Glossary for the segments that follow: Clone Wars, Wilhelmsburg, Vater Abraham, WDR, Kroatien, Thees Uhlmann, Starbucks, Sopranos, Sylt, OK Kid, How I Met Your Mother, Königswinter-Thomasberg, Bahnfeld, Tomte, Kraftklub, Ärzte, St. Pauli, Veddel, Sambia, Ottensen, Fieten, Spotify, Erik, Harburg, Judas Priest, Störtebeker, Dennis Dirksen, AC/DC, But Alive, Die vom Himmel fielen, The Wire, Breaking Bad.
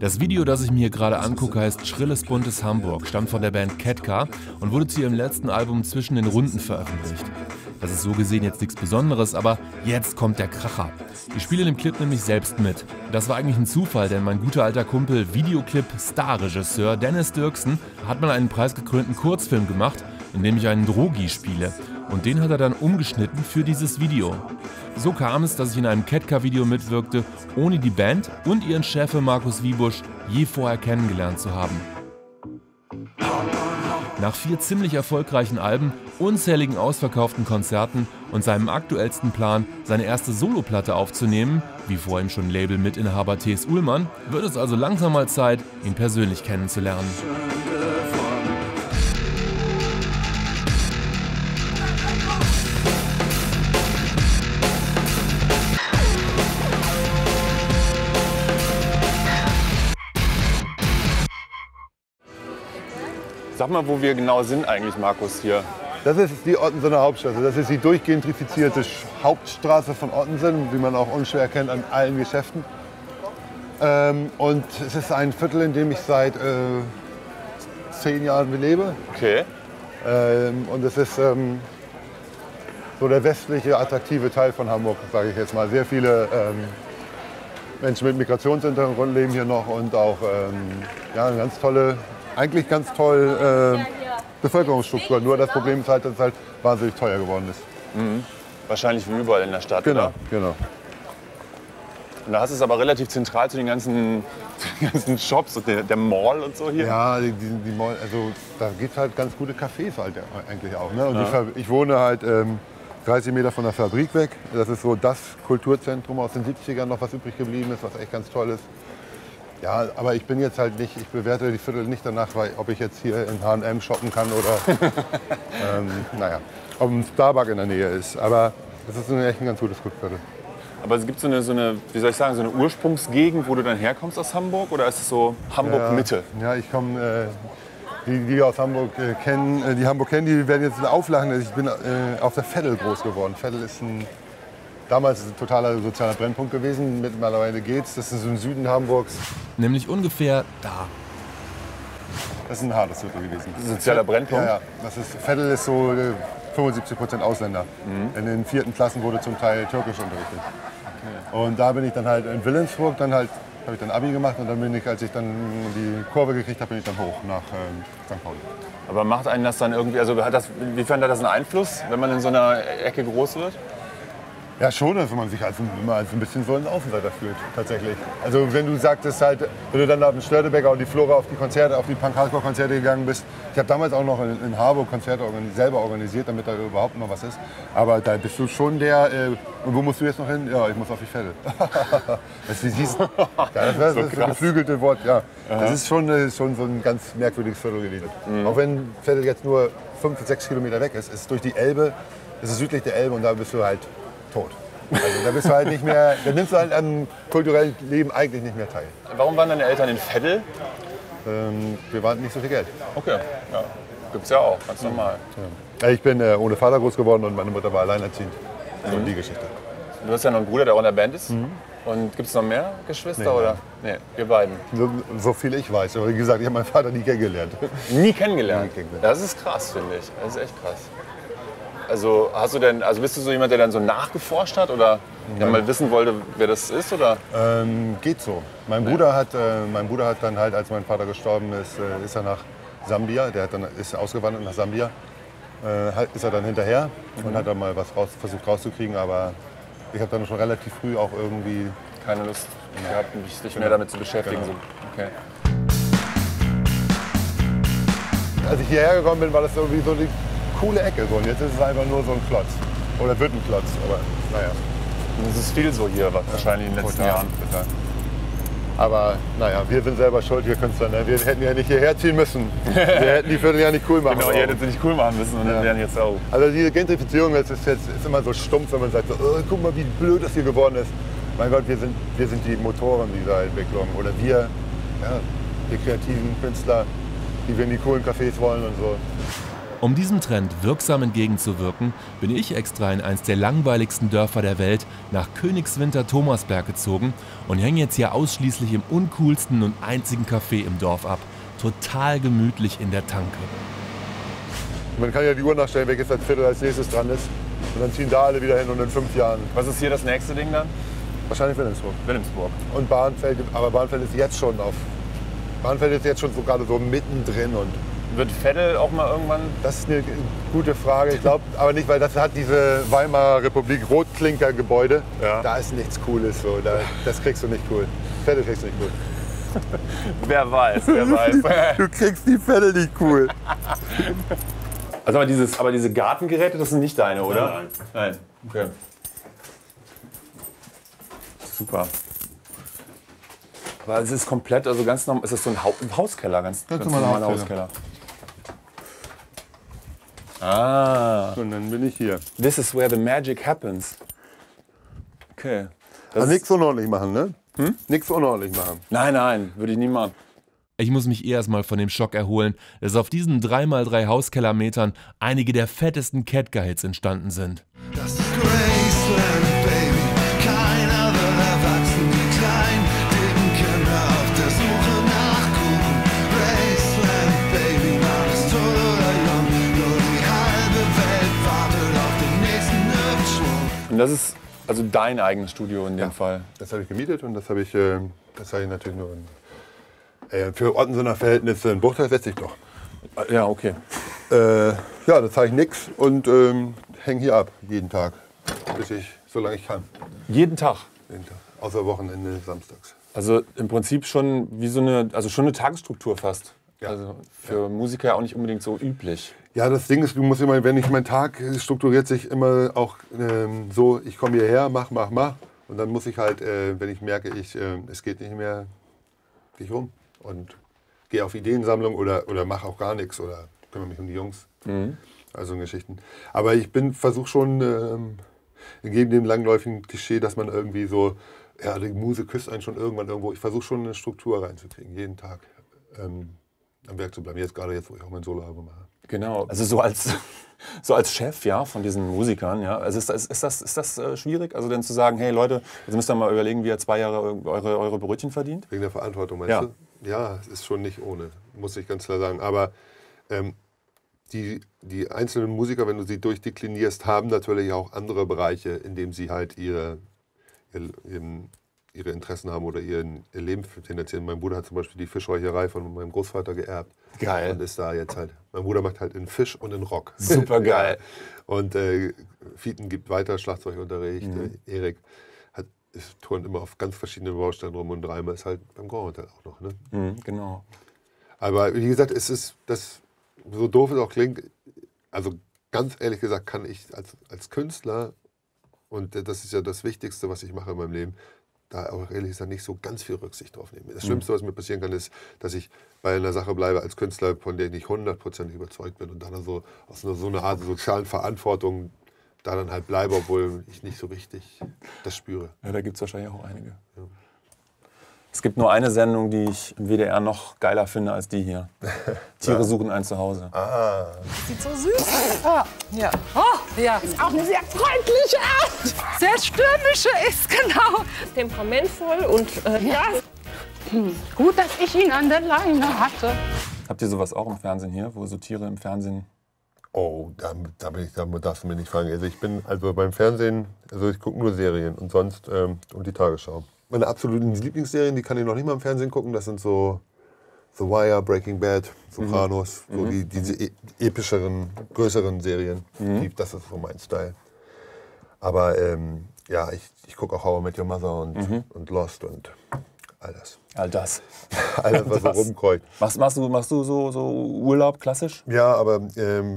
Das Video, das ich mir hier gerade angucke, heißt Schrilles buntes Hamburg, stammt von der Band Kettcar und wurde zu ihrem letzten Album Zwischen den Runden veröffentlicht. Das ist so gesehen jetzt nichts Besonderes, aber jetzt kommt der Kracher. Ich spiele in dem Clip nämlich selbst mit. Das war eigentlich ein Zufall, denn mein guter alter Kumpel, Videoclip-Star-Regisseur Dennis Dirksen, hat mal einen preisgekrönten Kurzfilm gemacht, in dem ich einen Drogi spiele. Und den hat er dann umgeschnitten für dieses Video. So kam es, dass ich in einem Kettcar-Video mitwirkte, ohne die Band und ihren Chef Markus Wiebusch je vorher kennengelernt zu haben. Nach 4 ziemlich erfolgreichen Alben, unzähligen ausverkauften Konzerten und seinem aktuellsten Plan, seine erste Soloplatte aufzunehmen, wie vor ihm schon Label-Mitinhaber Thees Uhlmann, wird es also langsam mal Zeit, ihn persönlich kennenzulernen. Sag mal, wo wir genau sind eigentlich, Markus, hier. Das ist die Ottensener Hauptstraße. Das ist die durchgentrifizierte Hauptstraße von Ottensen, wie man auch unschwer erkennt an allen Geschäften. Und es ist ein Viertel, in dem ich seit 10 Jahren lebe. Okay. Und es ist so der westliche, attraktive Teil von Hamburg, sage ich jetzt mal. Sehr viele Menschen mit Migrationshintergrund leben hier noch und auch ja, eine ganz tolle... Eigentlich ganz toll Bevölkerungsstruktur, nur das Problem ist halt, dass es halt wahnsinnig teuer geworden ist. Mhm. Wahrscheinlich wie überall in der Stadt, genau, oder? Genau. Und da hast du es aber relativ zentral zu den ganzen Shops und der Mall und so hier. Ja, die Mall, also da gibt es halt ganz gute Cafés halt eigentlich auch. Ne? Und ja. Ich wohne halt 30 Meter von der Fabrik weg. Das ist so das Kulturzentrum aus den 70ern noch, was übrig geblieben ist, was echt ganz toll ist. Ja, aber ich bin jetzt halt nicht, ich bewerte die Viertel nicht danach, weil, ob ich jetzt hier in H&M shoppen kann oder naja, ob ein Starbucks in der Nähe ist. Aber das ist echt ein ganz gutes Viertel. Aber es gibt so eine, wie soll ich sagen, so eine Ursprungsgegend, wo du dann herkommst aus Hamburg, oder ist es so Hamburg-Mitte? Ja, ich komme, die aus Hamburg kennen, die werden jetzt auflachen. Ich bin auf der Veddel groß geworden. Veddel ist damals ist es ein totaler sozialer Brennpunkt gewesen. Mittlerweile geht's. Das ist im Süden Hamburgs. Nämlich ungefähr da. Das ist ein hartes Viertel gewesen. Sozialer Brennpunkt? Ja, ja. Das ist, Veddel ist so 75% Ausländer. Mhm. In den 4. Klassen wurde zum Teil Türkisch unterrichtet. Okay. Und da bin ich dann halt in Wilhelmsburg, dann halt habe ich dann Abi gemacht und dann bin ich, als ich dann die Kurve gekriegt habe, bin ich dann hoch nach St. Pauli. Aber macht einen das dann irgendwie, also hat das, inwiefern hat das einen Einfluss, wenn man in so einer Ecke groß wird? Ja, schon, dass man sich als ein bisschen so ein Außenseiter fühlt, tatsächlich. Also wenn du sagtest halt, wenn du dann auf den Störtebeker und die Flora auf die Konzerte, auf die Punk-Hardcore-Konzerte gegangen bist. Ich habe damals auch noch in Harburg Konzerte selber organisiert, damit da überhaupt mal was ist. Aber da bist du schon der, und wo musst du jetzt noch hin? Ja, ich muss auf die Veddel. Das ist so ein geflügeltes Wort, ja. Aha. Das ist schon so ein ganz merkwürdiges Viertel gewesen. Mhm. Auch wenn Veddel jetzt nur 5 bis 6 Kilometer weg ist, ist durch die Elbe, das ist südlich der Elbe und da bist du halt tot. Also da bist du halt nicht mehr, da nimmst du halt am kulturellen Leben eigentlich nicht mehr teil. Warum waren deine Eltern in Veddel? Wir waren nicht so viel Geld. Okay, ja. Gibt's ja auch, ganz normal. Ja. Ich bin ohne Vater groß geworden und meine Mutter war alleinerziehend. Also die Geschichte. Du hast ja noch einen Bruder, der auch in der Band ist. Mhm. Und gibt es noch mehr Geschwister? Nee, oder? Nee, wir beiden. So viel ich weiß. Aber wie gesagt, ich habe meinen Vater nie kennengelernt. Nie kennengelernt? Nie kennengelernt. Das ist krass, finde ich. Das ist echt krass. Also, bist du so jemand, der dann so nachgeforscht hat oder der mal wissen wollte, wer das ist, oder? Geht so. Mein Bruder hat dann halt, als mein Vater gestorben ist, ist er nach Sambia. Der ist ausgewandert nach Sambia. Ist er dann hinterher und hat dann mal was versucht rauszukriegen. Aber ich habe dann schon relativ früh auch irgendwie keine Lust gehabt, mich mehr damit zu beschäftigen. Genau. So. Okay. Als ich hierher gekommen bin, war das irgendwie so die coole Ecke. So. Und jetzt ist es einfach nur so ein Klotz. Oder wird ein Klotz, aber naja. Es ist viel so hier, wahrscheinlich in den letzten Jahren. Total. Aber naja, wir sind selber schuld, wir Künstler. Wir hätten ja nicht hierher ziehen müssen. Wir hätten die Viertel ja nicht cool machen müssen. Genau, ihr hättet sie nicht cool machen müssen und dann wären jetzt auch. Also diese Gentrifizierung ist immer so stumpf, wenn man sagt, so, oh, guck mal, wie blöd das hier geworden ist. Mein Gott, wir sind die Motoren dieser Entwicklung. Oder wir, ja, die kreativen Künstler, die wir in die coolen Cafés wollen und so. Um diesem Trend wirksam entgegenzuwirken, bin ich extra in eins der langweiligsten Dörfer der Welt nach Königswinter-Thomasberg gezogen und hänge jetzt hier ausschließlich im uncoolsten und einzigen Café im Dorf ab. Total gemütlich in der Tanke. Man kann ja die Uhr nachstellen, welches das Viertel als nächstes dran ist. Und dann ziehen da alle wieder hin und in 5 Jahren. Was ist hier das nächste Ding dann? Wahrscheinlich Wilhelmsburg. Wilhelmsburg. Und Bahnfeld, aber Bahnfeld ist jetzt schon auf. Bahnfeld ist jetzt schon so gerade so mittendrin. Und wird Veddel auch mal irgendwann? Das ist eine gute Frage. Ich glaube aber nicht, weil das hat diese Weimarer Republik Rotklinker-Gebäude. Ja. Da ist nichts Cooles so. Das kriegst du nicht cool. Veddel kriegst du nicht cool. Wer weiß, wer weiß. Du kriegst die Veddel nicht cool. Also aber diese Gartengeräte, das sind nicht deine, oder? Nein, nein. Okay. Super. Aber es ist komplett, also ganz normal, es ist so ein Hauskeller, ganz normaler Hauskeller. Ah. Und dann bin ich hier. This is where the magic happens. Okay. Also nichts unordentlich machen, ne? Hm? Nichts unordentlich machen. Nein, nein, würde ich nie machen. Ich muss mich erstmal von dem Schock erholen, dass auf diesen 3×3 Hauskellermetern einige der fettesten Kettcar-Hits entstanden sind. Das ist Graceland, Baby. Keiner will erwachsen, die kleinen dicken Kinder auf der Suche nach Kuchen. Graceland, Baby, war es toll oder jung. Nur die halbe Welt wartet auf den nächsten Hüftschwung. Und das ist also dein eigenes Studio in dem Fall? Das habe ich gemietet und das habe ich natürlich nur... Für Ottensener Verhältnisse ein Bruchteil setze ich doch. Ja, okay. Ja, da zeige ich nichts und hänge hier ab, jeden Tag, solange ich kann. Jeden Tag? Jeden Tag, außer Wochenende, samstags. Also im Prinzip schon wie so eine, also schon eine Tagesstruktur fast. Ja. Also für Musiker auch nicht unbedingt so üblich. Ja, das Ding ist, du musst immer, wenn ich meinen Tag strukturiert sich immer auch so, ich komme hierher, mach. Und dann muss ich halt, wenn ich merke, es geht nicht mehr, gehe ich rum. Und gehe auf Ideensammlung oder mache auch gar nichts oder kümmere mich um die Jungs. Mhm. Also Geschichten. Aber ich versuche schon, entgegen dem langläufigen Klischee, dass man irgendwie so, ja, die Muse küsst einen schon irgendwann irgendwo. Ich versuche schon eine Struktur reinzukriegen, jeden Tag am Werk zu bleiben. Gerade jetzt, wo ich auch mein Soloalbum mache. Genau, also so als Chef von diesen Musikern, ja, also ist das schwierig, also denn zu sagen, hey Leute, jetzt müsst ihr mal überlegen, wie ihr 2 Jahre eure Brötchen verdient? Wegen der Verantwortung, meinst du? Ja, es ist schon nicht ohne, muss ich ganz klar sagen. Aber die einzelnen Musiker, wenn du sie durchdeklinierst, haben natürlich auch andere Bereiche, in denen sie halt ihre Interessen haben oder ihr Leben finanzieren. Mein Bruder hat zum Beispiel die Fischräucherei von meinem Großvater geerbt. Geil. Und ist da jetzt halt. Mein Bruder macht halt in Fisch und in Rock. Super geil. Und Fieten gibt weiter Schlagzeugunterricht. Mhm. Erik turnt immer auf ganz verschiedenen Baustellen rum und dreimal ist halt beim Grand Hotel auch noch. Ne? Mhm, genau. Aber wie gesagt, es ist, das, so doof es auch klingt, also ganz ehrlich gesagt kann ich als Künstler, und das ist ja das Wichtigste, was ich mache in meinem Leben, da auch ehrlich gesagt nicht so ganz viel Rücksicht drauf nehmen. Das Schlimmste, was mir passieren kann, ist, dass ich bei einer Sache bleibe als Künstler, von der ich nicht 100% überzeugt bin und dann so aus so einer Art sozialen Verantwortung da dann halt bleibe, obwohl ich nicht so richtig das spüre. Ja, da gibt es wahrscheinlich auch einige. Ja. Es gibt nur eine Sendung, die ich im WDR noch geiler finde als die hier. Tiere suchen ein Zuhause. Ah. Sieht so süß aus. Ah. Ja. Oh, ja. Ist auch eine sehr freundliche Art. Sehr stürmische ist, genau. Temperamentvoll und gut, dass ich ihn an der Leine hatte. Habt ihr sowas auch im Fernsehen hier, wo so Tiere im Fernsehen... Oh, da darfst du mir nicht fragen. Also ich bin beim Fernsehen, ich gucke nur Serien und sonst und die Tagesschau. Meine absoluten Lieblingsserien, die kann ich noch nicht mal im Fernsehen gucken, das sind so The Wire, Breaking Bad, Sopranos, so diese epischeren, größeren Serien. Mhm. Das ist so mein Style. Aber ja, ich gucke auch How I Met Your Mother und Lost und all das. All das. All das, was so rumkreucht. Machst du so Urlaub klassisch? Ja, aber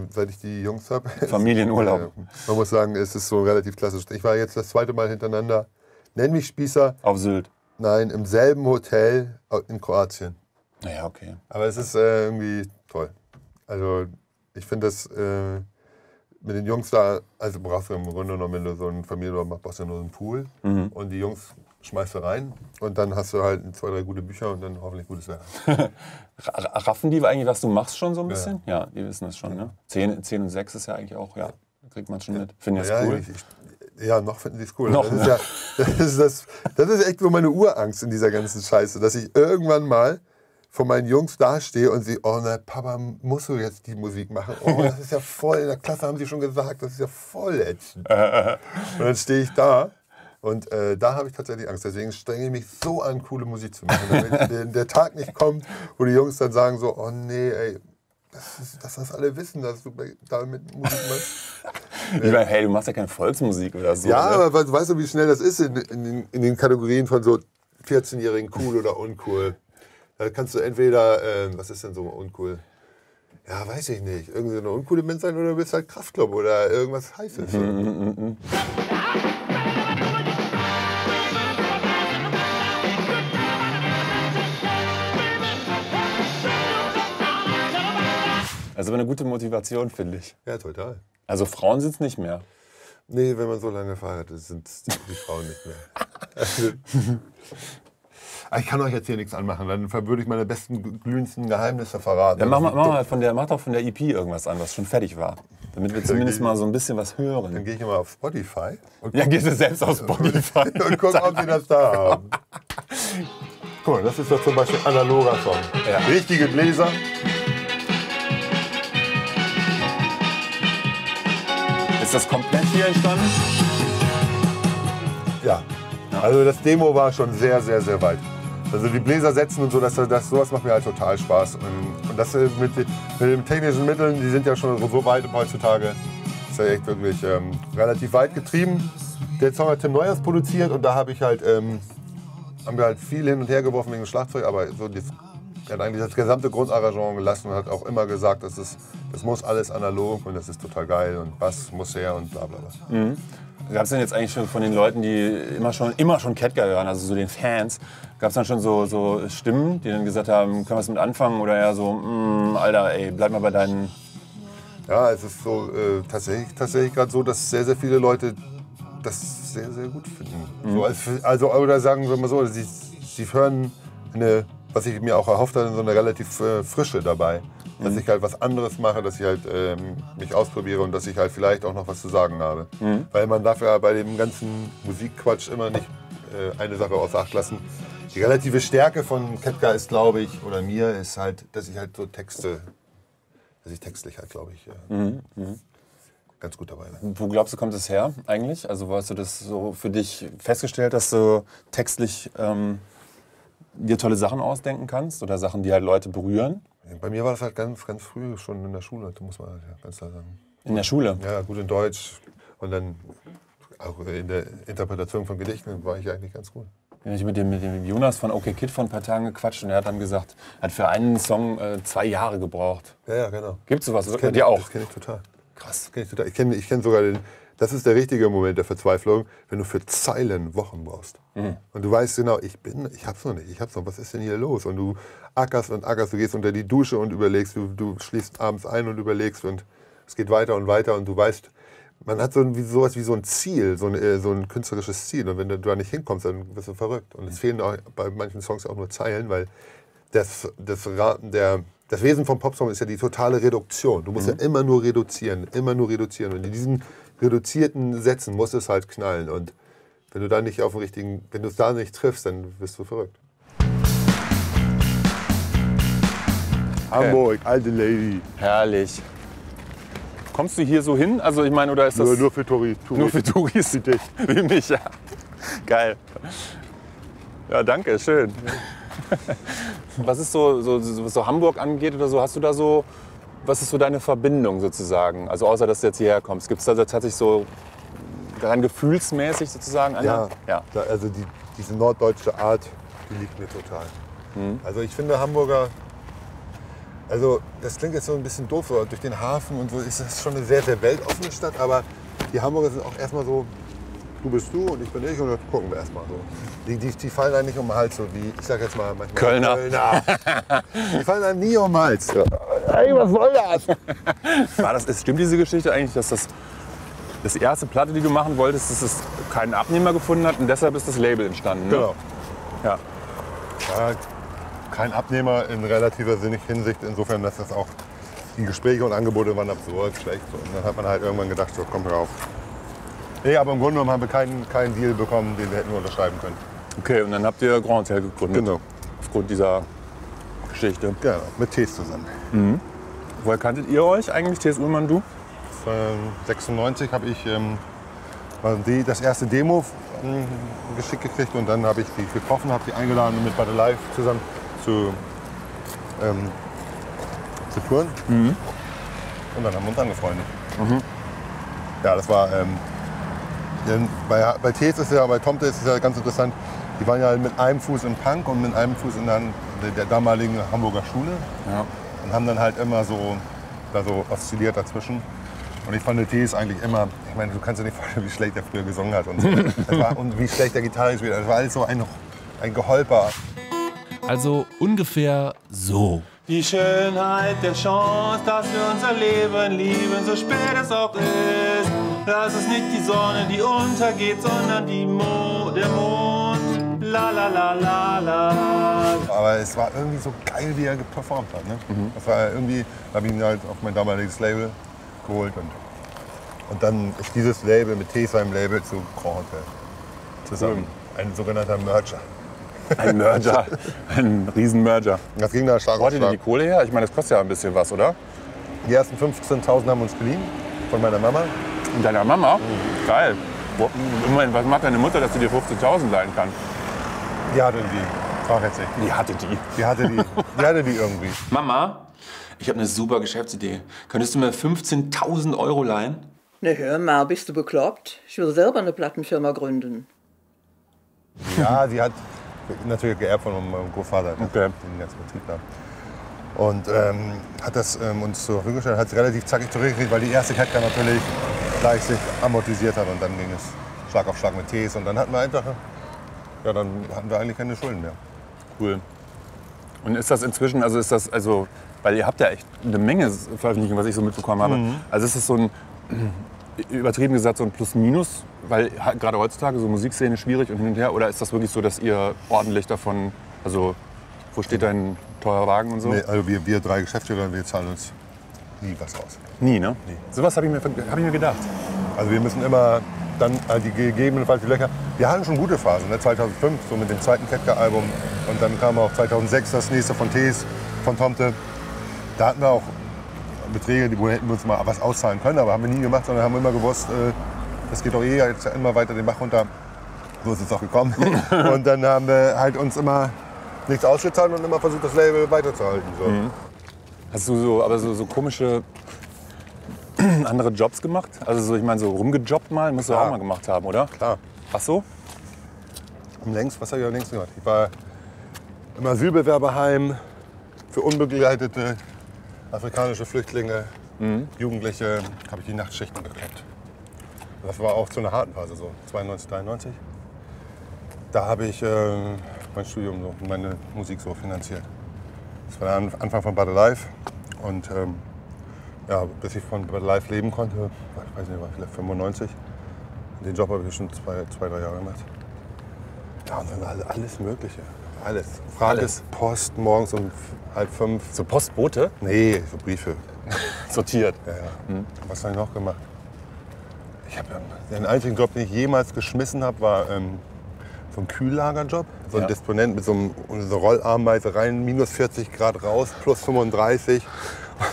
seit ich die Jungs habe. Familienurlaub. Man muss sagen, es ist so relativ klassisch. Ich war jetzt das 2. Mal hintereinander. Nenn mich Spießer. Auf Sylt? Nein, im selben Hotel in Kroatien. Naja, okay. Aber es ist irgendwie toll. Also ich finde das mit den Jungs da, also brauchst du im Grunde genommen, wenn du so einen Familienurlaub machst, brauchst du nur so einen Pool. Mhm. Und die Jungs schmeißt du rein und dann hast du halt 2, 3 gute Bücher und dann hoffentlich gutes Wetter. Raffen die eigentlich, was du machst, schon so ein bisschen? Ja, ja, die wissen das schon, ne? 10 und 6 ist ja eigentlich auch, ja, kriegt man schon mit. Finden die das cool? Ja, noch finden die es cool. Noch, das, das ist echt so meine Urangst in dieser ganzen Scheiße, dass ich irgendwann mal vor meinen Jungs dastehe und sie, oh nein, Papa, musst du jetzt die Musik machen? Oh, das ist ja voll, in der Klasse haben sie schon gesagt, das ist ja voll ätzend. Und dann stehe ich da und da habe ich tatsächlich Angst. Deswegen strenge ich mich so an, coole Musik zu machen, damit der Tag nicht kommt, wo die Jungs dann sagen so, oh nee, ey, dass das alle wissen, dass du damit Musik machst. Ich meine, hey, du machst ja keine Volksmusik oder so. Ja, oder? Aber weißt du, wie schnell das ist in den Kategorien von so 14-Jährigen cool oder uncool. Da kannst du entweder, was ist denn so uncool? Ja, weiß ich nicht. Irgendwie eine uncoole Band sein oder du bist halt Kraftklub oder irgendwas Heißes. Also eine gute Motivation, finde ich. Ja, total. Also Frauen sind es nicht mehr. Nee, wenn man so lange verheiratet ist, sind die Frauen nicht mehr. Also, ich kann euch jetzt hier nichts anmachen, dann würde ich meine besten, glühendsten Geheimnisse verraten. Ja, mach doch von der EP irgendwas an, was schon fertig war. Damit wir zumindest mal so ein bisschen was hören. Dann gehe ich mal auf Spotify. Und ja, gehst du selbst auf Spotify. Und guck, ob sie das da haben. Guck mal, das ist doch zum Beispiel ein analoger Song. Ja. Richtige Bläser. Ist das komplett hier entstanden? Ja. Also das Demo war schon sehr, sehr, sehr weit. Also die Bläser setzen und so, sowas macht mir halt total Spaß. Und das mit den technischen Mitteln, die sind ja schon so weit heutzutage. Das ist ja echt wirklich relativ weit getrieben. Der Song hat Tim Neuers produziert und da haben wir halt viel hin und her geworfen wegen dem Schlagzeug, aber so er hat eigentlich das gesamte Grundarrangement gelassen und hat auch immer gesagt, das muss alles analog und das ist total geil und Bass muss her und bla bla bla. Mhm. Gab es denn jetzt eigentlich schon von den Leuten, die immer schon Kettcar hören, also so den Fans, gab es dann schon so Stimmen, die dann gesagt haben, können wir es mit anfangen oder ja so, Alter, ey, bleib mal bei deinen... Ja, es ist so tatsächlich gerade so, dass sehr, sehr viele Leute das sehr, sehr gut finden. Mhm. So, oder sagen wir mal so, sie hören eine... Was ich mir auch erhofft hatte, so eine relativ Frische dabei. Dass ich halt was anderes mache, dass ich halt mich ausprobiere und dass ich halt vielleicht auch noch was zu sagen habe. Mhm. Weil man darf ja bei dem ganzen Musikquatsch immer nicht eine Sache außer Acht lassen. Die relative Stärke von Kettcar ist, glaube ich, oder mir, ist halt, dass ich halt so Texte, dass ich textlich halt, glaube ich, ganz gut dabei bin. Wo glaubst du, kommt es her eigentlich? Also, hast du das so für dich festgestellt, dass du textlich... dir tolle Sachen ausdenken kannst oder Sachen, die halt Leute berühren? Bei mir war das halt ganz, ganz früh schon in der Schule, muss man ganz klar sagen. In der Schule? Ja, gut in Deutsch und dann auch in der Interpretation von Gedichten war ich eigentlich ganz gut. Ja, ich mit dem Jonas von OK Kid vor ein paar Tagen gequatscht und er hat dann gesagt, er hat für einen Song 2 Jahre gebraucht. Ja, genau. Gibt's sowas? Das kenn dir auch? Das kenne ich total. Krass. Das kenn ich total. Ich kenn sogar den... Das ist der richtige Moment der Verzweiflung, wenn du für Zeilen Wochen brauchst. Mhm. Und du weißt genau, ich hab's noch nicht, was ist denn hier los? Und du ackerst und ackerst, du gehst unter die Dusche und überlegst, du schläfst abends ein und überlegst und es geht weiter und weiter und du weißt, man hat sowas wie so ein Ziel, so ein künstlerisches Ziel und wenn du da nicht hinkommst, dann bist du verrückt. Und es fehlen auch bei manchen Songs auch nur Zeilen, weil das Wesen vom Popsong ist ja die totale Reduktion. Du musst ja immer nur reduzieren und in diesen reduzierten Sätzen muss es halt knallen und wenn du da nicht auf den richtigen, wenn du es da nicht triffst, dann bist du verrückt. Okay. Hamburg, alte Lady. Herrlich. Kommst du hier so hin? Also ich meine, oder ist das nur für Touristen? Nur für Touristen, wie mich, ja. Geil. Ja, danke, schön. Was ist was so Hamburg angeht oder so, hast du da so? Was ist so deine Verbindung sozusagen? Also außer, dass du jetzt hierher kommst. Gibt es da tatsächlich so rein gefühlsmäßig sozusagen eine? Ja, ja. Also diese norddeutsche Art, die liegt mir total. Mhm. Also ich finde Hamburger, also das klingt jetzt so ein bisschen doof, aber durch den Hafen und so ist das schon eine sehr, sehr weltoffene Stadt, aber die Hamburger sind auch erstmal so, du bist du und ich bin ich und dann gucken wir erstmal so. Die fallen einem nicht um den Hals, so wie, ich sag jetzt mal manchmal Kölner. Die fallen einem nie um den Hals. Ja. Ey, was soll das? Stimmt diese Geschichte eigentlich, dass das erste Platte, die du machen wolltest, dass es keinen Abnehmer gefunden hat und deshalb ist das Label entstanden. Ne? Genau. Ja. Ja, kein Abnehmer in relativer Hinsicht, insofern, dass das auch die Gespräche und Angebote waren absurd, schlecht. Und dann hat man halt irgendwann gedacht, so komm drauf. Nee, aber im Grunde genommen haben wir keinen Deal bekommen, den wir hätten unterschreiben können. Okay, und dann habt ihr Grand Hotel gegründet. Genau. Aufgrund dieser Geschichte. Genau, mit Thees zusammen. Mhm. Woher kanntet ihr euch eigentlich, Thees Uhlmann, du? 96 habe ich das erste Demo geschickt gekriegt und dann habe ich die getroffen, habe die eingeladen mit But Alive zusammen zu touren. Mhm. Und dann haben wir uns angefreundet. Mhm. Ja, das war bei Thees ist ja, bei Tomte ist es ja ganz interessant. Die waren ja mit einem Fuß im Punk und mit einem Fuß in der damaligen Hamburger Schule. Ja. Und haben dann halt immer so oszilliert dazwischen. Und ich fand Thees eigentlich immer, ich meine, du kannst dir nicht vorstellen, wie schlecht er früher gesungen hat und so. Und wie schlecht der Gitarre gespielt hat. Das war alles so ein Geholper. Also ungefähr so. Die Schönheit der Chance, dass wir unser Leben lieben, so spät es auch ist. Lass es nicht die Sonne, die untergeht, sondern der Mond. La la la la la. Aber es war irgendwie so geil, wie er performt hat. Ne? Mhm. Das war irgendwie, da habe ich ihn halt auf mein damaliges Label geholt. Und dann ist dieses Label mit Thees seinem Label zu Grand Hotel zusammen. Cool. Ein sogenannter Merger. Ein Merger, ein Riesen-Merger. Das ging da stark. Wo hattet ihr die Kohle her? Ich meine, das kostet ja ein bisschen was, oder? Die ersten 15.000 haben uns geliehen von meiner Mama. Und deiner Mama? Mhm. Geil. Immerhin, was macht deine Mutter, dass sie dir 15.000 leihen kann? Die hatte die. Frag jetzt nicht. Die hatte die. Die hatte die. Die hatte die irgendwie. Mama, ich habe eine super Geschäftsidee. Könntest du mir 15.000 Euro leihen? Na hör mal, bist du bekloppt? Ich will selber eine Plattenfirma gründen. Ja, sie hat natürlich geerbt von meinem Großvater, okay, den ganzen Betrieb da. Und hat das uns zur Verfügung gestellt, hat es relativ zackig zurückgekriegt, weil die erste Kettcar natürlich gleich sich amortisiert hat und dann ging es Schlag auf Schlag mit Thees und dann hatten wir einfach, ja, dann hatten wir eigentlich keine Schulden mehr. Cool. Und ist das inzwischen, also ist das, also, weil ihr habt ja echt eine Menge Veröffentlichungen, was ich so mitbekommen habe, mhm, also ist das so ein, übertrieben gesagt, so ein Plus-Minus, weil gerade heutzutage so Musikszene schwierig und hin und her, oder ist das wirklich so, dass ihr ordentlich davon, also wo steht dein teurer Wagen und so? Nee, also wir drei Geschäftsführer, wir zahlen uns nie was aus. Nie, ne? Nie. So was hab ich mir gedacht. Also wir müssen immer dann die gegebenenfalls die Löcher, wir hatten schon gute Phasen, ne? 2005 so mit dem zweiten Kettcar-Album und dann kam auch 2006 das nächste von Thees, von Tomte, da hatten wir auch Beträge, die hätten wir uns mal was auszahlen können, aber haben wir nie gemacht, sondern haben immer gewusst, das geht doch eh jetzt immer weiter den Bach runter. So ist es auch gekommen. Und dann haben wir halt uns immer nichts ausgezahlt und immer versucht, das Label weiterzuhalten. So. Mhm. Hast du so komische andere Jobs gemacht? Also so, ich meine, so rumgejobbt mal, musst du auch mal gemacht haben, oder? Klar. Ach so? Was habe ich am längsten gemacht? Ich war im Asylbewerberheim für unbegleitete afrikanische Flüchtlinge, mhm, Jugendliche, habe ich die Nachtschichten geklappt. Das war auch zu einer harten Phase, so 92, 93. Da habe ich mein Studium und so, meine Musik so finanziert. Das war der Anfang von But Alive. Und ja, bis ich von But Alive leben konnte, ich weiß nicht, war vielleicht 95. Den Job habe ich schon zwei, drei Jahre gemacht. Ja, und dann alles Mögliche. Alles. Frage Post morgens um 4:30. So Postbote? Nee, so Briefe. Sortiert. Ja, ja. Mhm. Was habe ich noch gemacht? Ich habe den einzigen Job, den ich jemals geschmissen habe, war so ein Kühllagerjob. So ein Disponent mit so einem Rollarmweise rein, minus 40 Grad raus, plus 35.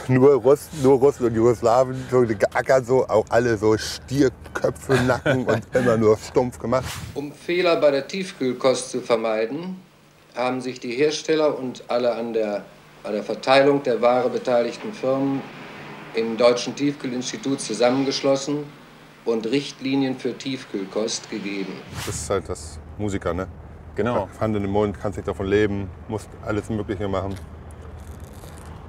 Nur Russen und Jugoslawen geackert, so, auch alle so Stierköpfe, Nacken und immer nur stumpf gemacht. Um Fehler bei der Tiefkühlkost zu vermeiden, haben sich die Hersteller und alle an der Verteilung der Ware beteiligten Firmen im Deutschen Tiefkühlinstitut zusammengeschlossen und Richtlinien für Tiefkühlkost gegeben. Das ist halt das Musiker, ne? Genau. Hand in den Mund, kannst nicht davon leben, musst alles Mögliche machen.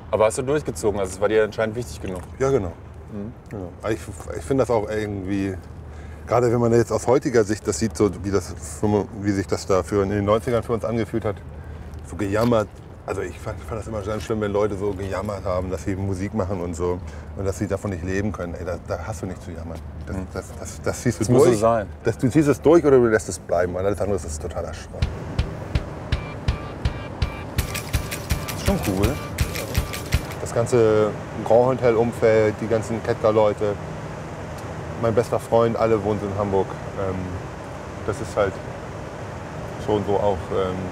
Aber hast du durchgezogen, also es war dir anscheinend wichtig genug? Ja, genau. Mhm. Genau. Ich finde das auch irgendwie, gerade wenn man jetzt aus heutiger Sicht das sieht, so wie sich das da in den 90ern für uns angefühlt hat, so gejammert. Also ich fand das immer ganz schlimm, wenn Leute so gejammert haben, dass sie Musik machen und so und dass sie davon nicht leben können. Ey, da hast du nichts zu jammern. Das ziehst du das durch. Muss so sein. Du ziehst es durch oder du lässt es bleiben. Alles andere ist totaler Schmarrn. Das ist schon cool. Das ganze Grand Hotel-Umfeld, die ganzen Kettcar-Leute. Mein bester Freund, alle wohnt in Hamburg. Das ist halt schon so auch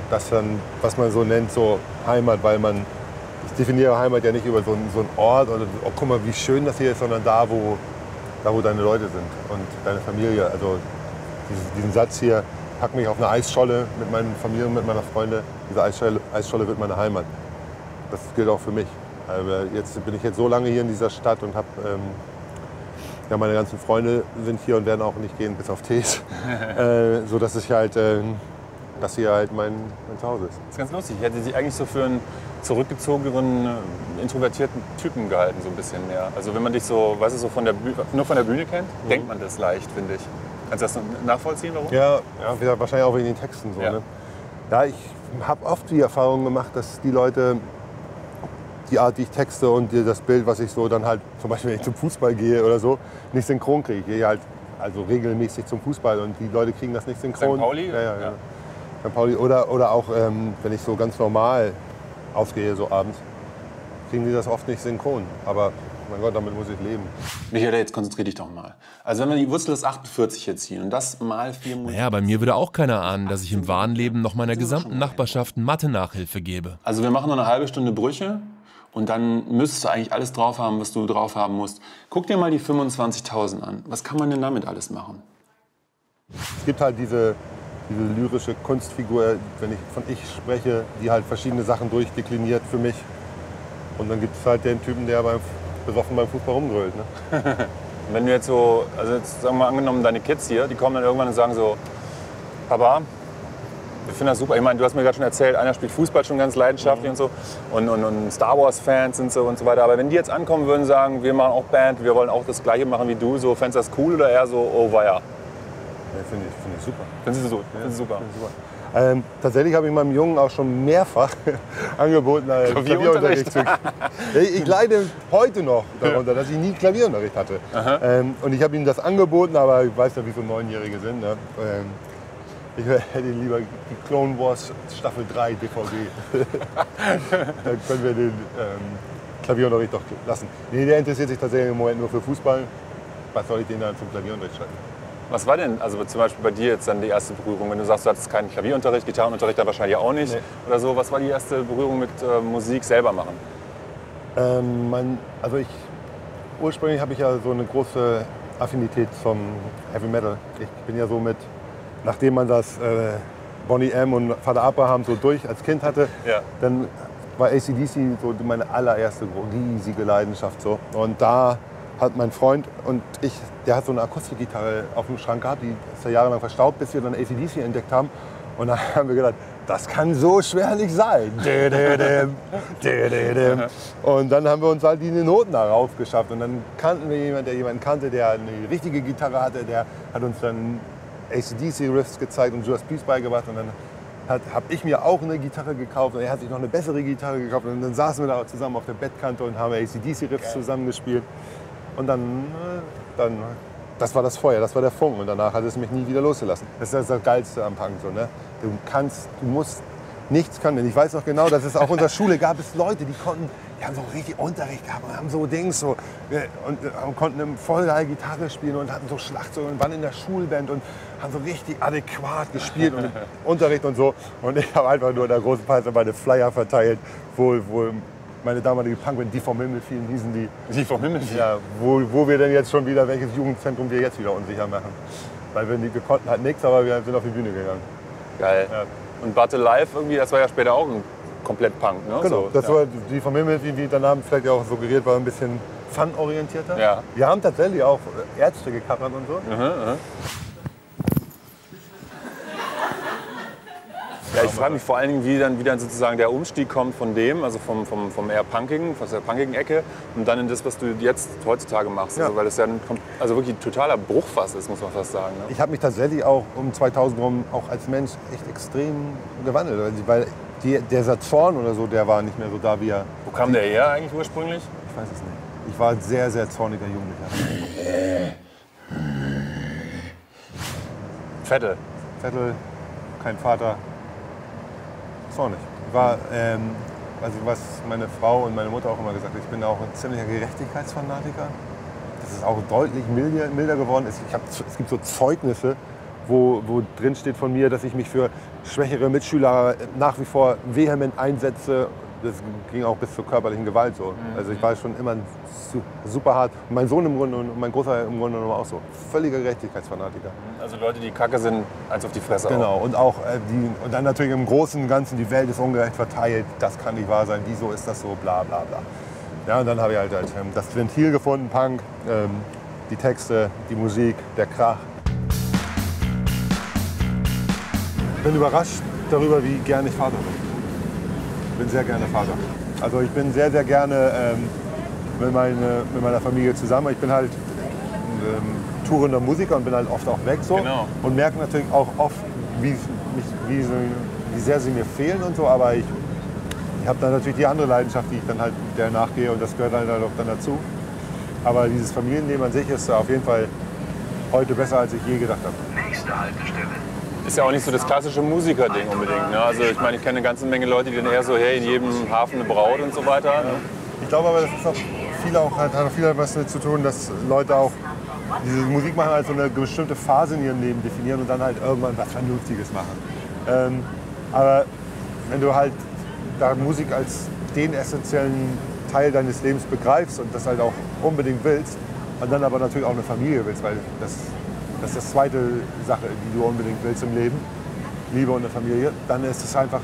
das dann, was man so nennt, so Heimat, weil man, ich definiere Heimat ja nicht über so einen Ort oder oh, guck mal, wie schön das hier ist, sondern da, wo deine Leute sind und deine Familie. Also diesen Satz hier, pack mich auf eine Eisscholle mit meinen Familien, mit meiner Freunde, diese Eisscholle wird meine Heimat. Das gilt auch für mich. Aber jetzt bin ich so lange hier in dieser Stadt und habe ja, meine ganzen Freunde sind hier und werden auch nicht gehen, bis auf Thees, so dass ich halt, das hier halt mein Zuhause ist. Das ist ganz lustig. Ich hätte sie eigentlich so für einen zurückgezogenen, introvertierten Typen gehalten, so ein bisschen mehr. Also wenn man dich so, weißt du, so nur von der Bühne kennt, denkt man das leicht, finde ich. Kannst du das nachvollziehen, warum? Ja, ja, wahrscheinlich auch wegen den Texten so. Ja, ne? Ja, ich habe oft die Erfahrung gemacht, dass die Leute die Art, die ich texte und das Bild, was ich so dann halt, zum Beispiel wenn ich zum Fußball gehe oder so, nicht synchron kriege. Ich gehe halt also regelmäßig zum Fußball und die Leute kriegen das nicht synchron. St. Pauli? Ja. St. Pauli. Oder auch, wenn ich so ganz normal ausgehe, so abends, kriegen die das oft nicht synchron. Aber mein Gott, damit muss ich leben. Michael, jetzt konzentrier dich doch mal. Also wenn wir die Wurzel des 48 hier ziehen und das mal 4 Monate... Naja, bei mir würde auch keiner ahnen, dass ich im wahren Leben noch meiner gesamten Nachbarschaft Mathe-Nachhilfe gebe. Also wir machen noch eine halbe Stunde Brüche. Und dann müsstest du eigentlich alles drauf haben, was du drauf haben musst. Guck dir mal die 25.000 an. Was kann man denn damit alles machen? Es gibt halt diese lyrische Kunstfigur, wenn ich von ich spreche, die halt verschiedene Sachen durchdekliniert für mich. Und dann gibt es halt den Typen, der besoffen beim Fußball rumgrölt. Ne? Wenn du jetzt so, also jetzt sagen wir mal angenommen, deine Kids hier, die kommen dann irgendwann und sagen so, Papa, ich finde das super. Ich meine, du hast mir gerade schon erzählt, einer spielt Fußball schon ganz leidenschaftlich und so. Und Star Wars-Fans sind so und so weiter. Aber wenn die jetzt ankommen würden und sagen, wir machen auch Band, wir wollen auch das Gleiche machen wie du, so, fändest du das cool oder eher so, oh weia? Ja, finde ich super. Findest du so? Ja, super. Tatsächlich habe ich meinem Jungen auch schon mehrfach angeboten, Klavierunterricht zu kriegen. Ich leide heute noch darunter, dass ich nie Klavierunterricht hatte. Und ich habe ihm das angeboten, aber ich weiß ja, wie viele Neunjährige sind. Ne? Ich hätte lieber die Clone Wars Staffel 3 DVD. Dann können wir den Klavierunterricht doch lassen. Nee, der interessiert sich tatsächlich im Moment nur für Fußball. Was soll ich den dann zum Klavierunterricht schreiben? Was war denn also zum Beispiel bei dir jetzt dann die erste Berührung? Wenn du sagst, du hattest keinen Klavierunterricht, Gitarrenunterricht da wahrscheinlich auch nicht. Nee. Oder so. Was war die erste Berührung mit Musik selber machen? Ursprünglich habe ich ja so eine große Affinität zum Heavy Metal. Ich bin ja so mit... Nachdem man das Bonnie M. und Vater Abraham so durch als Kind hatte, dann war AC/DC so meine allererste riesige Leidenschaft. So. Und da hat mein Freund und ich, der hat so eine Akustikgitarre auf dem Schrank gehabt, die ist ja jahrelang verstaubt, bis wir dann AC/DC entdeckt haben. Und dann haben wir gedacht, das kann so schwer nicht sein. Und dann haben wir uns halt die Noten darauf geschafft. Und dann kannten wir jemanden, der jemanden kannte, der eine richtige Gitarre hatte, der hat uns dann AC/DC-Riffs gezeigt und Judas Priest beigebracht und dann habe ich mir auch eine Gitarre gekauft und er hat sich noch eine bessere Gitarre gekauft und dann saßen wir da zusammen auf der Bettkante und haben AC/DC-Riffs zusammengespielt und dann, das war das Feuer, das war der Funken und danach hat es mich nie wieder losgelassen. Das ist das Geilste am Punk so, ne? Du musst nichts können. Ich weiß noch genau, dass es auch in der Schule gab es Leute, die haben so richtig Unterricht gehabt und haben so Dings so und konnten im Vollgeil Gitarre spielen und hatten so Schlagzeug und waren in der Schulband und haben so richtig adäquat gespielt und Unterricht und so. Und ich habe einfach nur in der großen Pause meine Flyer verteilt, wo meine damalige Punkband, Die vom Himmel fielen, hießen die. Die vom Himmel fielen? Ja, wo wir denn jetzt schon wieder, welches Jugendzentrum wir jetzt wieder unsicher machen. Weil wir konnten halt nichts, aber wir sind auf die Bühne gegangen. Geil. Ja. Und But Alive irgendwie, das war ja später auch ein komplett Punk, ne? Genau, so, das war die vom Himmel, wie der Name vielleicht auch suggeriert war, ein bisschen fun-orientierter. Ja. Wir haben tatsächlich auch Ärzte gecovert und so. Ja, ich frage mich vor allen Dingen, wie dann sozusagen der Umstieg kommt von dem, also vom eher punkigen, von der punkigen Ecke und dann in das, was du jetzt heutzutage machst. Ja. Also, weil das ja also wirklich ein totaler Bruch fast ist, muss man fast sagen. Ne? Ich habe mich tatsächlich auch um 2000 rum auch als Mensch echt extrem gewandelt, weil dieser Zorn oder so, der war nicht mehr so da, wie er... Wo kam der her eigentlich ursprünglich? Ich weiß es nicht. Ich war ein sehr, sehr zorniger Jugendlicher. Veddel. Veddel, kein Vater. Ist auch nicht. War, also was meine Frau und meine Mutter auch immer gesagt haben, ich bin auch ein ziemlicher Gerechtigkeitsfanatiker. Das ist auch deutlich milder geworden. Es gibt so Zeugnisse, wo drin steht von mir, dass ich mich für schwächere Mitschüler nach wie vor vehement einsetze. Das ging auch bis zur körperlichen Gewalt so. Also ich war schon immer super hart. Mein Sohn im Grunde und mein Großer im Grunde auch so. Völliger Gerechtigkeitsfanatiker. Also Leute, die kacke sind, als auf die Fresse. Genau. Auch. Und auch die, und dann natürlich im Großen und Ganzen, die Welt ist ungerecht verteilt. Das kann nicht wahr sein. Wieso ist das so? Bla bla bla. Ja, und dann habe ich halt das Ventil gefunden, Punk, die Texte, die Musik, der Krach. Ich bin überrascht darüber, wie gerne ich Vater bin. Ich bin sehr gerne Vater. Also ich bin sehr, sehr gerne mit meiner Familie zusammen. Ich bin halt tourender Musiker und bin halt oft auch weg so. Genau. Und merke natürlich auch oft, wie sehr sie mir fehlen und so. Aber ich habe dann natürlich die andere Leidenschaft, die ich dann halt der nachgehe. Und das gehört halt auch dann dazu. Aber dieses Familienleben an sich ist auf jeden Fall heute besser, als ich je gedacht habe. Nächste Haltestelle. Ist ja auch nicht so das klassische Musiker-Ding unbedingt. Ne? Also ich meine, ich kenne eine ganze Menge Leute, die dann eher so, hey, in jedem Hafen eine Braut und so weiter. Ne? Ich glaube aber, das ist auch hat auch viel was damit zu tun, dass Leute auch diese Musik machen, als so eine bestimmte Phase in ihrem Leben definieren und dann halt irgendwann was Vernünftiges machen. Aber wenn du halt da Musik als den essentiellen Teil deines Lebens begreifst und das halt auch unbedingt willst und dann aber natürlich auch eine Familie willst, weil das ist die zweite Sache, die du unbedingt willst im Leben, Liebe und eine Familie, dann ist es einfach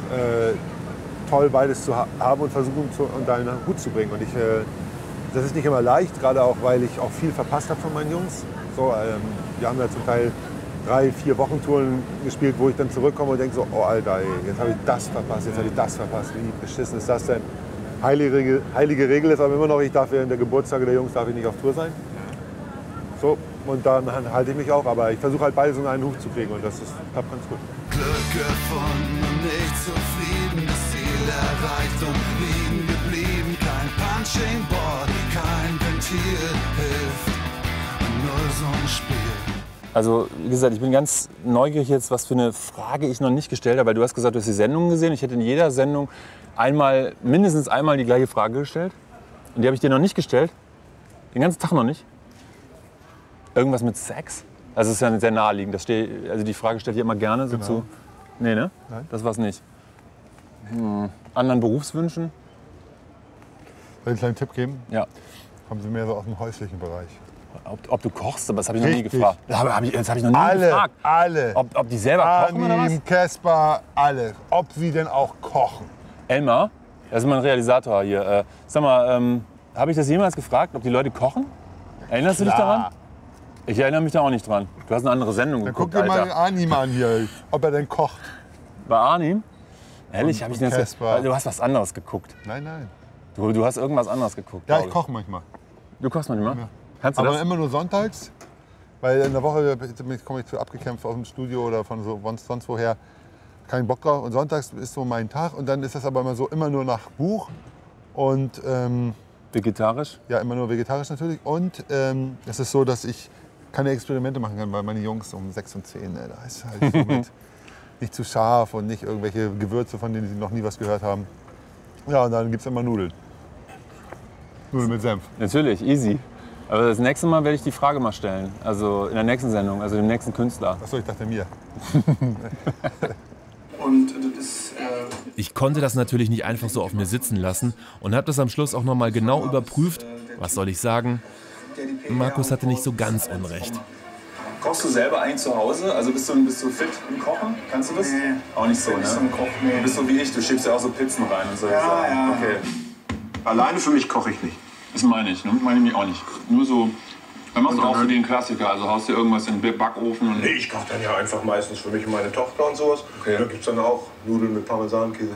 toll, beides zu haben und versuchen, unter einen Hut zu bringen. Und das ist nicht immer leicht, gerade auch, weil ich auch viel verpasst habe von meinen Jungs. So, wir haben da zum Teil 3-4 Wochentouren gespielt, wo ich dann zurückkomme und denke so, oh Alter, ey, jetzt habe ich das verpasst, jetzt habe ich das verpasst, wie beschissen ist das denn? Heilige Regel ist aber immer noch, ich darf während der Geburtstage der Jungs darf ich nicht auf Tour sein. So. Und dann halte ich mich auch, aber ich versuche halt beides in einen Hut zu kriegen und das klappt ganz gut. Glück gefunden, nicht zufrieden, das Ziel erreicht und liegen geblieben. Kein Punching Board, kein Ventil hilft, ein Lösungsspiel. Also wie gesagt, ich bin ganz neugierig jetzt, was für eine Frage ich noch nicht gestellt habe, weil du hast gesagt, du hast die Sendungen gesehen. Ich hätte in jeder Sendung mindestens einmal die gleiche Frage gestellt und die habe ich dir noch nicht gestellt, den ganzen Tag noch nicht. Irgendwas mit Sex? Also es ist ja sehr naheliegend. Also die Frage stellt ihr immer gerne so zu. Nee, ne? Nein. Das war's nicht. Anderen Berufswünschen? Soll ich einen kleinen Tipp geben? Ja. Kommen Sie mehr so aus dem häuslichen Bereich. Ob du kochst, aber das habe ich noch nie gefragt. Das hab ich noch nie gefragt. Alle. Ob die selber kochen oder was? Arnim, Caspar, alle. Ob sie denn auch kochen. Elmar, das ist mein Realisator hier. Sag mal, habe ich das jemals gefragt, ob die Leute kochen? Erinnerst du dich daran? Ich erinnere mich da auch nicht dran. Du hast eine andere Sendung geguckt, Alter. Dann guck dir mal Arnim an hier, ob er denn kocht. Bei Arnim? Ehrlich, habe ich den jetzt... Du hast was anderes geguckt. Nein, nein. Du hast irgendwas anderes geguckt. Ja, ich koche manchmal. Du kochst manchmal? Ja. Kannst du das? Aber immer nur sonntags, weil in der Woche komme ich zu abgekämpft aus dem Studio oder von sonst woher. Kein Bock drauf. Und sonntags ist so mein Tag. Und dann ist das aber immer so, immer nur nach Buch. Und vegetarisch? Ja, immer nur vegetarisch natürlich. Und es ist so, dass ich keine Experimente machen kann, weil meine Jungs um 6 und 10, da ist halt so mit nicht zu scharf und nicht irgendwelche Gewürze, von denen sie noch nie was gehört haben. Ja, und dann gibt es immer Nudeln. Nudeln mit Senf. Natürlich, easy. Aber das nächste Mal werde ich die Frage mal stellen, also in der nächsten Sendung, also dem nächsten Künstler. Achso, ich dachte mir. Und das ist, ich konnte das natürlich nicht einfach so auf mir sitzen lassen und habe das am Schluss auch noch mal genau überprüft. Was soll ich sagen? Markus hatte nicht so ganz unrecht. Kochst du selber eigentlich zu Hause? Also bist du fit im Kochen? Kannst du das? Nee. Auch nicht so, ne? Nee. Du bist so wie ich, du schiebst ja auch so Pizzen rein und so. Ja. Okay. Alleine für mich koche ich nicht. Das meine ich, ne? Meine ich auch nicht. Nur so, dann machst du auch so den Klassiker, also haust du irgendwas in den Backofen. Und nee, ich koche dann ja einfach meistens für mich und meine Tochter und sowas. Okay. Da gibt's dann auch Nudeln mit Parmesankäse.